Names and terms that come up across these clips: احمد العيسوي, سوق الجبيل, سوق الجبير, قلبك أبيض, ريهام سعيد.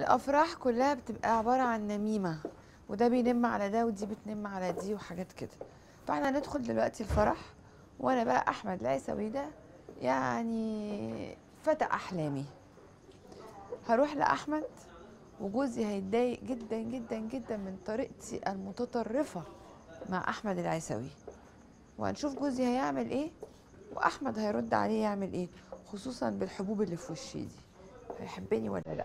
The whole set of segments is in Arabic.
الافراح كلها بتبقى عباره عن نميمه، وده بينم على ده ودي بتنم على دي وحاجات كده. فاحنا هندخل دلوقتي الفرح، وانا بقى احمد العيسوي ده يعني فتى احلامي. هروح لاحمد وجوزي هيتضايق جدا جدا جدا من طريقتي المتطرفه مع احمد العيسوي، وهنشوف جوزي هيعمل ايه واحمد هيرد عليه يعمل ايه، خصوصا بالحبوب اللي في وشي دي، هيحبني ولا لا.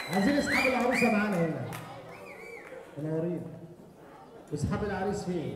عايزين اصحاب العروسه معانا هنا منورين. واصحاب العريس فين؟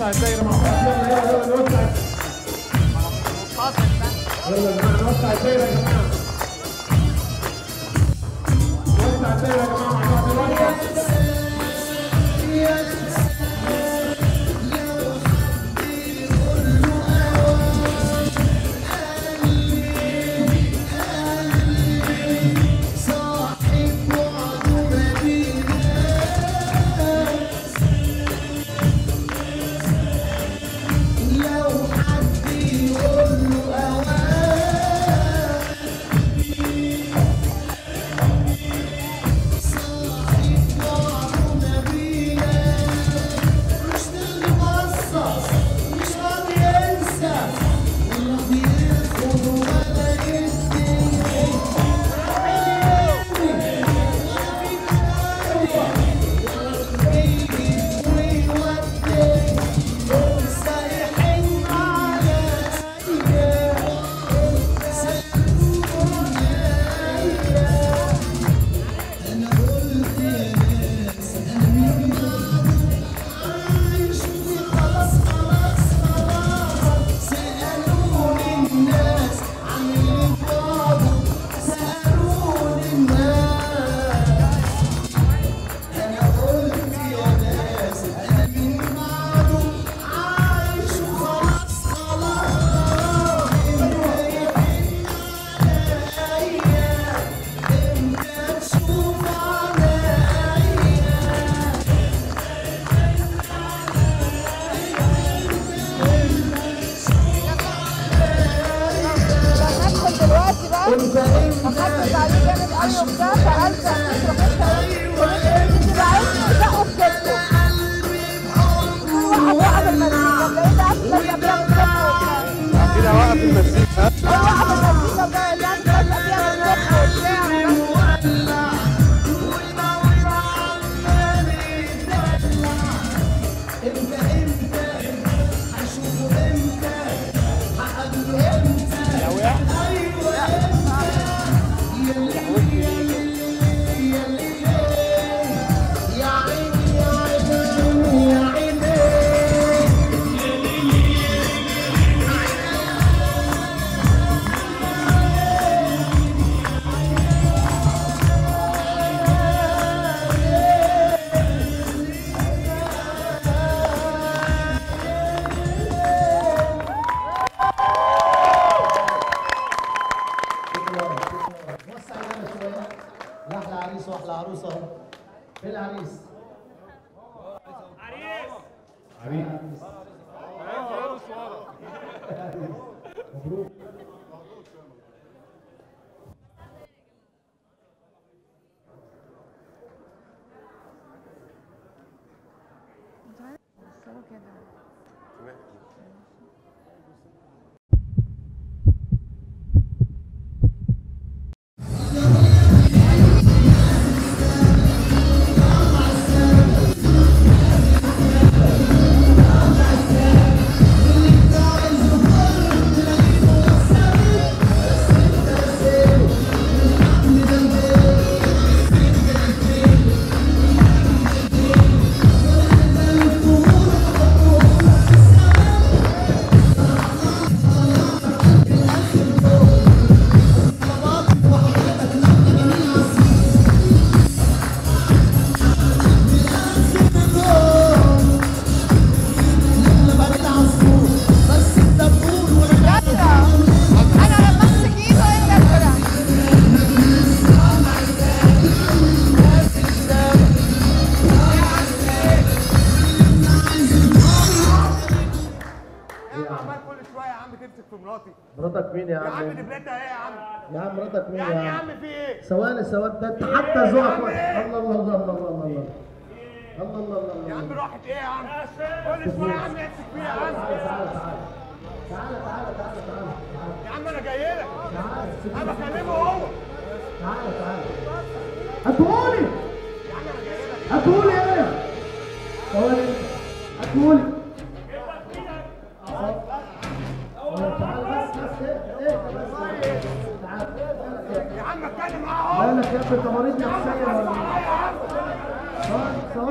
نوسع الدايره مع بعض. يلا يلا نوسع يلا نوسع الدايره يا جماعه. نوسع الدايره يا جماعه مع بعض دلوقتي.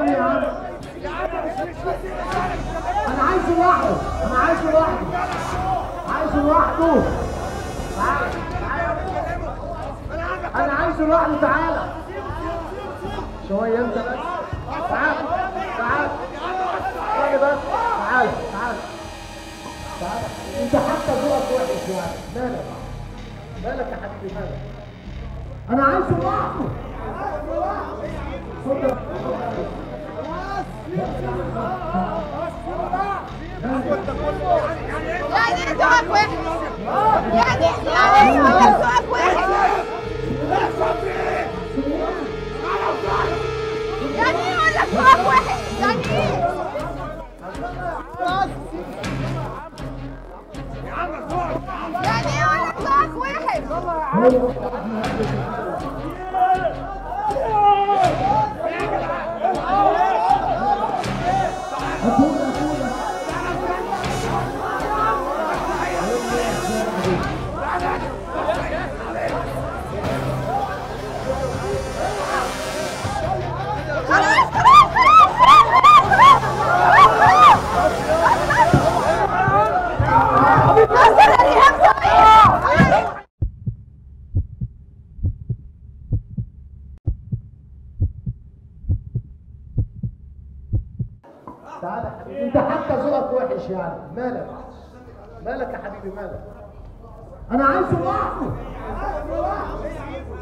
يا عم انا عايزه لوحده، انا عايزه لوحده، عايزه لوحده، انا عايزه لوحده. تعالى شويه انت بس، تعالى تعالى تعالى بس، تعالى تعالى تعالى. انت حتى ذوقك وحش يعني، مالك مالك يا حبيبي مالك؟ انا عايزه لوحده، عايزه لوحده. يعني ايه ذوقك وحش؟ يعني ايه ذوقك وحش؟ يعني ايه اقول لك ذوقك وحش؟ يعني ايه؟ يعني ايه اقول لك ذوقك وحش؟ انت حتى ذوقك وحش يعني، مالك مالك يا حبيبي مالك؟ انا عايزه لوحده، يعني ايه ذوقك وحش؟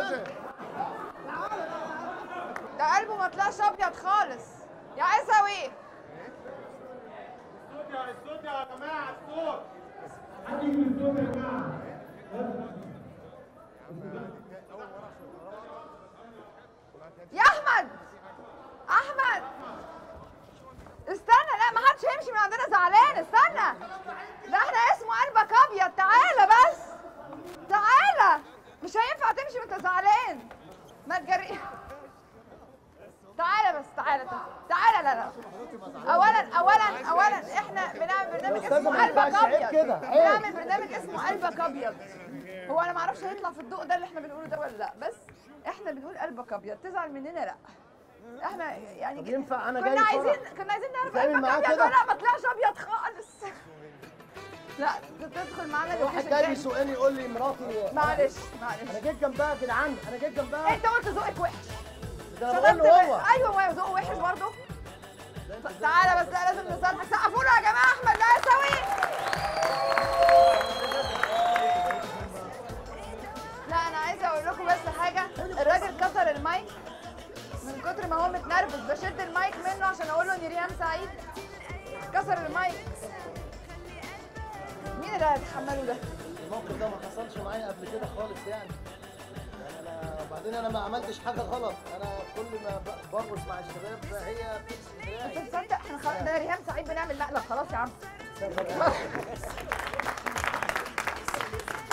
خلاص يا احمد، احمد استنى، لا ما حدش هيمشي من عندنا زعلان، استنى، ده احنا اسمه قلبك ابيض. تعالى بس، تعالى، مش هينفع تمشي وانت زعلان، ما تجريش. تعالى بس، تعالى تعالى. لا لا، اولا احنا بنعمل برنامج اسمه قلبك ابيض، بنعمل برنامج اسمه قلبك ابيض. هو انا ما اعرفش هيطلع في الضوء ده اللي احنا بنقوله ده ولا لا، بس احنا بنقول قلبك ابيض، تزعل مننا لا. احنا يعني ينفع انا جاي كنا عايزين نعرف قلبك ابيض ولا ما طلعش ابيض خالص. لا تدخل معانا لوحدك. واحد جاي يسألني يقول لي مراتي معلش انا جيت جنبها يا جدعان، انا جيت جنبها. انت قلت ذوقك وحش، ده بقول له هو ايوه ذوقه وحش برضه. تعالى بس، لا لازم نصالحك. سقفوا له يا جماعه، احمد العيسوي. لا انا عايزه اقول لكم بس حاجه، الراجل كسر المايك من كتر ما هو متنرفز، بشد المايك منه عشان اقول له ان ريهام سعيد كسر المايك. مين اللي هيتحمله ده؟ الموقف ده ما حصلش معايا قبل كده خالص يعني. وبعدين انا ما عملتش حاجه غلط، انا كل ما برقص مع الشباب هي بتكسر. انت تصدق احنا خلاص ده ريهام سعيد بنعمل مقلب خلاص يا عم.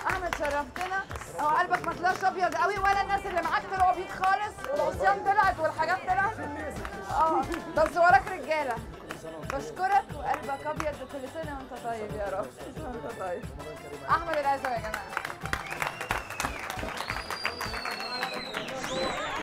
احمد شرفتنا. هو قلبك ما طلعش ابيض قوي ولا الناس اللي معاك طلعوا بيض خالص، والعصيان طلعت والحاجات طلعت بس وراك رجاله. بشكرك وقلبك ابيض، كل سنه وانت طيب يا رب. وانت طيب. احمد العيسوي يا جماعه.